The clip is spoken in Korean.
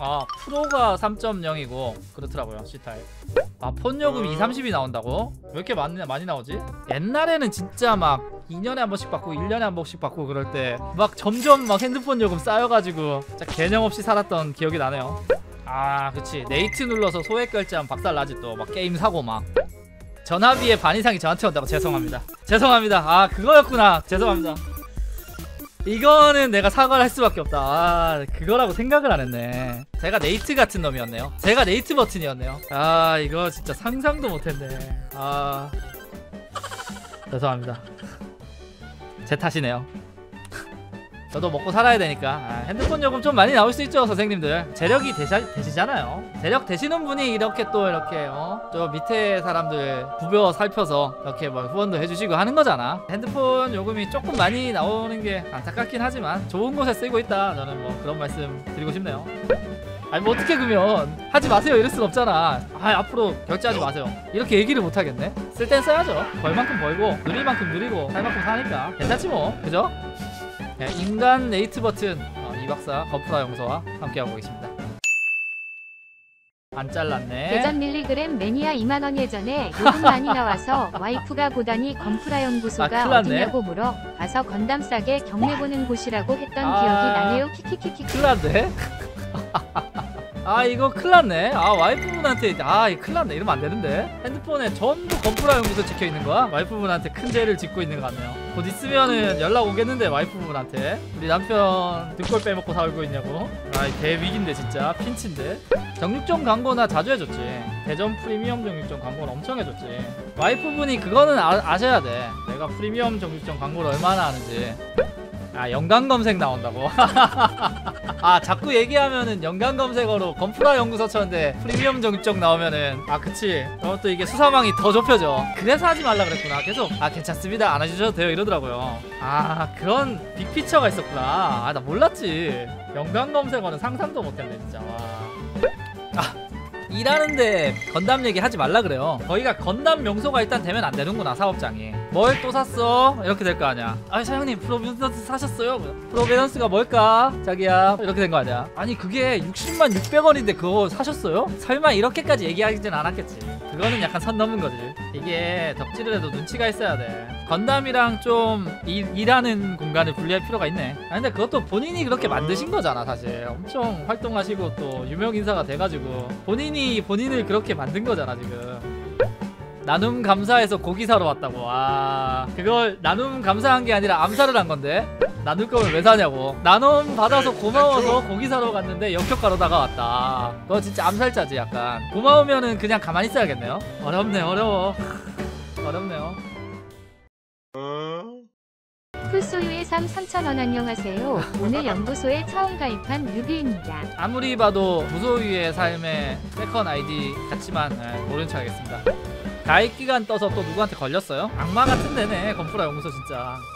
아 프로가 3.0이고 그렇더라고요. C타입. 아 폰요금 2,30이 나온다고? 왜 이렇게 많이 나오지? 옛날에는 진짜 막 2년에 한 번씩 받고 1년에 한 번씩 받고 그럴 때 막 점점 막 핸드폰 요금 쌓여가지고 진짜 개념 없이 살았던 기억이 나네요. 아 그치 네이트 눌러서 소액 결제하면 박살나지 또 막 게임 사고 막 전화비의 반 이상이 저한테 온다고. 죄송합니다 죄송합니다. 아 그거였구나. 죄송합니다. 이거는 내가 사과를 할 수밖에 없다. 아 그거라고 생각을 안 했네. 제가 네이트 같은 놈이었네요. 제가 네이트 버튼이었네요. 아 이거 진짜 상상도 못했네. 아 죄송합니다. 제 탓이네요. 저도 먹고 살아야 되니까. 아, 핸드폰 요금 좀 많이 나올 수 있죠 선생님들. 재력이 되시잖아요. 재력 되시는 분이 이렇게 또 이렇게 저 밑에 사람들 부벼 살펴서 이렇게 뭐 후원도 해주시고 하는 거잖아. 핸드폰 요금이 조금 많이 나오는 게 안타깝긴 하지만 좋은 곳에 쓰이고 있다. 저는 뭐 그런 말씀 드리고 싶네요. 아니 뭐 어떻게 그러면 하지 마세요 이럴 순 없잖아. 아 앞으로 결제하지 마세요 이렇게 얘기를 못하겠네. 쓸 땐 써야죠. 벌 만큼 벌고 누릴 만큼 누리고 살 만큼 사니까 괜찮지 뭐. 그죠? 인간 네이트 버튼 이박사 건프라 연구소와 함께하고 계십니다. 안 잘랐네. 대전 밀리그램 매니아 2만원 예전에 요금 많이 나와서 와이프가 보다니 건프라 연구소가 아, 어디냐고 물어 가서 건담 싸게 경매보는 곳이라고 했던 아... 기억이 나네요. 키키키키 큰일났네. 아 이거 큰일났네. 아 와이프분한테 아 큰일났네. 이러면 안되는데. 핸드폰에 전부 건프라 연구소 찍혀있는거야. 와이프분한테 큰 죄를 짓고 있는 것 같네요. 곧 있으면은 연락 오겠는데 와이프분한테 우리 남편 등골 빼먹고 살고 있냐고. 아 대위기인데 진짜 핀치인데. 정육점 광고나 자주 해줬지. 대전 프리미엄 정육점 광고는 엄청 해줬지. 와이프분이 그거는 아셔야 돼. 내가 프리미엄 정육점 광고를 얼마나 하는지. 아 연관검색 나온다고? 아 자꾸 얘기하면은 연관검색어로 건프라 연구소 쳤는데 프리미엄 정육점 나오면은 아 그치 그럼 또 이게 수사망이 더 좁혀져. 그래서 하지 말라 그랬구나. 계속 아 괜찮습니다 안 해주셔도 돼요 이러더라고요. 아 그런 빅피처가 있었구나. 아 나 몰랐지. 연관검색어는 상상도 못했네 진짜. 와. 아 일하는데 건담 얘기 하지 말라 그래요. 저희가 건담 명소가 일단 되면 안 되는구나. 사업장이 뭘 또 샀어? 이렇게 될 거 아니야. 아니 사장님 프로비던스 사셨어요? 프로비던스가 뭘까? 자기야 이렇게 된 거 아니야. 아니 그게 60만 600원인데 그거 사셨어요? 설마 이렇게까지 얘기하진 않았겠지. 그거는 약간 선 넘은 거지. 이게 덕질을 해도 눈치가 있어야 돼. 건담이랑 좀 일하는 공간을 분리할 필요가 있네. 아 근데 그것도 본인이 그렇게 만드신 거잖아 사실. 엄청 활동하시고 또 유명 인사가 돼가지고 본인이 본인을 그렇게 만든 거잖아 지금. 나눔 감사해서 고기 사러 왔다고. 아 그걸 나눔 감사한 게 아니라 암살을 한 건데 나눌 거면 왜 사냐고. 나눔 받아서 고마워서 고기 사러 갔는데 역효과로다가 왔다. 그거 진짜 암살자지 약간. 고마우면은 그냥 가만히 있어야겠네요. 어렵네 어려워. 어렵네요. 풀소유의 3,000원 안녕하세요. 오늘 연구소에 처음 가입한 뮤비입니다. 아무리 봐도 무소유의 삶의 세컨 아이디 같지만 모른 척 하겠습니다. 가입기간 떠서 또 누구한테 걸렸어요? 악마 같은 데네 건프라 연구소 진짜.